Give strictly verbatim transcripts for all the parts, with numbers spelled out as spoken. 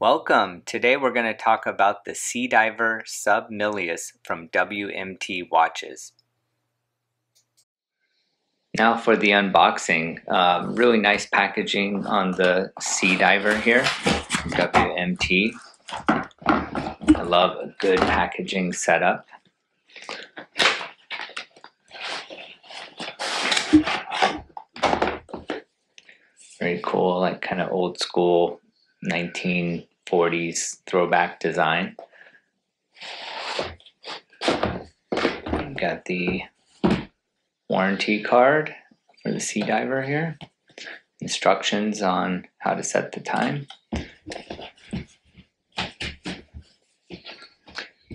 Welcome! Today we're going to talk about the Sea Diver Sub-Milius from W M T Watches. Now for the unboxing. Um, really nice packaging on the Sea Diver here, W M T. I love a good packaging setup. Very cool, like kind of old school nineteen forties throwback design. We've got the warranty card for the Sea Diver here. Instructions on how to set the time.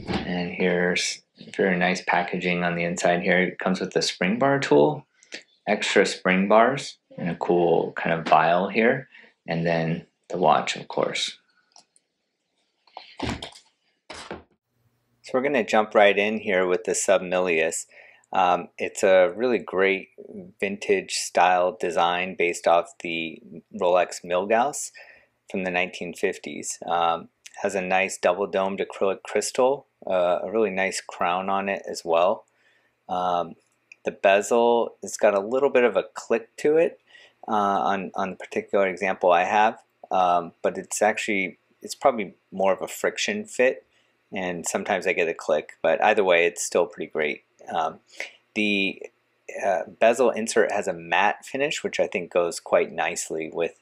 And here's very nice packaging on the inside here. It comes with a spring bar tool, extra spring bars, and a cool kind of vial here. And then the watch, of course. So we're going to jump right in here with the Sub-Milius. Um, it's a really great vintage style design based off the Rolex Milgauss from the nineteen fifties. Um, has a nice double domed acrylic crystal, uh, a really nice crown on it as well. Um, the bezel has got a little bit of a click to it uh, on, on the particular example I have. Um, but it's actually, it's probably more of a friction fit, and sometimes I get a click, but either way it's still pretty great. Um, the uh, bezel insert has a matte finish, which I think goes quite nicely with.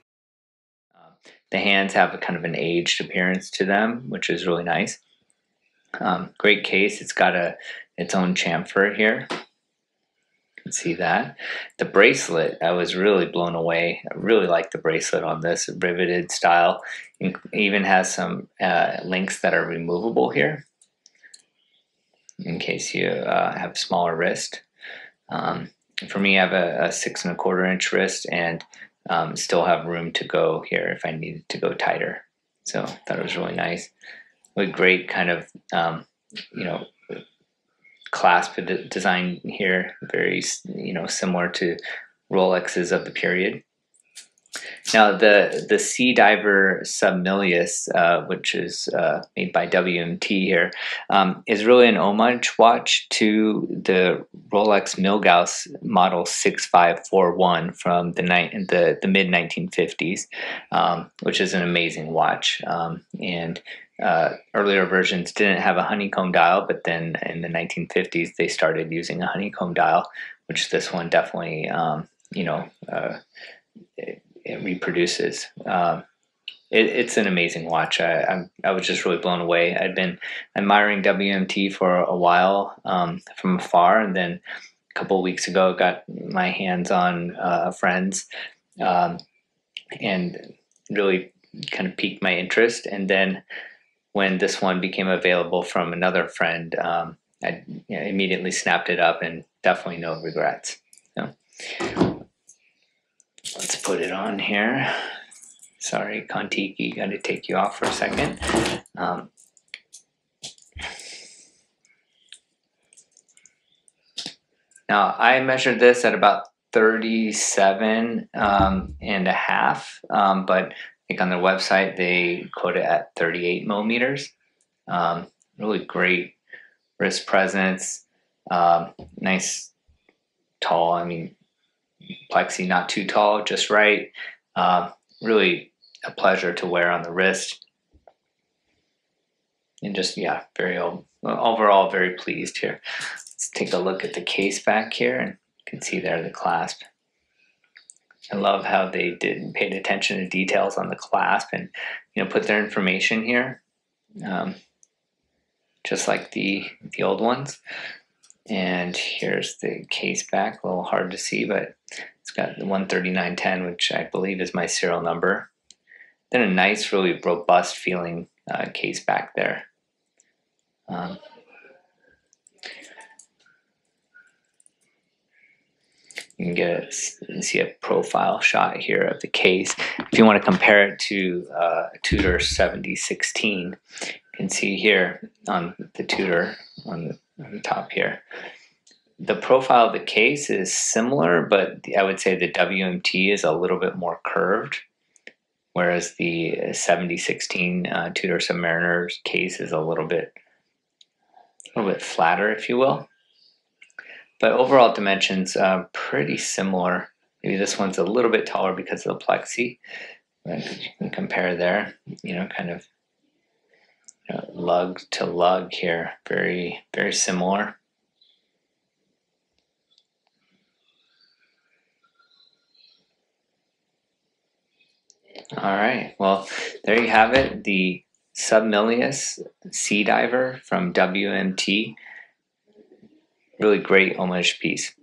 Uh, the hands have a kind of an aged appearance to them, which is really nice. Um, great case. It's got a its own chamfer here. See that. The bracelet, I was really blown away. I really like the bracelet on this riveted style. It even has some uh, links that are removable here in case you uh, have smaller wrist. Um, for me, I have a, a six and a quarter inch wrist, and um, still have room to go here if I needed to go tighter. So I thought it was really nice. With great kind of um, you know, clasp design here, very you know similar to Rolexes of the period. Now the the Sea Diver Sub-Milius, uh, which is uh, made by W M T here, um, is really an homage watch to the Rolex Milgauss Model six five four one from the the, the mid nineteen fifties, um, which is an amazing watch. Um, and Uh, earlier versions didn't have a honeycomb dial, but then in the nineteen fifties they started using a honeycomb dial, which this one definitely, um, you know, uh, it, it reproduces. Uh, it, it's an amazing watch. I, I'm, I was just really blown away. I'd been admiring W M T for a while um, from afar, and then a couple of weeks ago got my hands on uh, a friend's um, and really kind of piqued my interest, and then when this one became available from another friend, um, I you know, immediately snapped it up, and definitely no regrets. So, let's put it on here. Sorry, Kontiki, got to take you off for a second. Um, now, I measured this at about thirty-seven um, and a half, um, but I think on their website they quote it at thirty-eight millimeters. Um, really great wrist presence. Um, nice, tall. I mean, plexi, not too tall, just right. Uh, really a pleasure to wear on the wrist. And just yeah, very overall very pleased here. Let's take a look at the case back here, and you can see there the clasp. I love how they did paid attention to details on the clasp, and you know put their information here, um, just like the the old ones. And here's the case back, a little hard to see, but it's got the one thirty-nine ten, which I believe is my serial number. Then a nice, really robust feeling uh, case back there. Um, You can get a, see a profile shot here of the case. If you want to compare it to uh, Tudor seventy sixteen, you can see here on the Tudor on the, on the top here. The profile of the case is similar, but I would say the W M T is a little bit more curved. whereas the seventy sixteen uh, Tudor Submariner case is a little bit a little bit flatter, if you will. But overall dimensions uh, pretty similar. Maybe this one's a little bit taller because of the plexi. Right? You can compare there. You know, kind of you know, lug to lug here. Very, very similar. All right, well, there you have it, the Sub-Milius Sea Diver from W M T. Really great homage piece.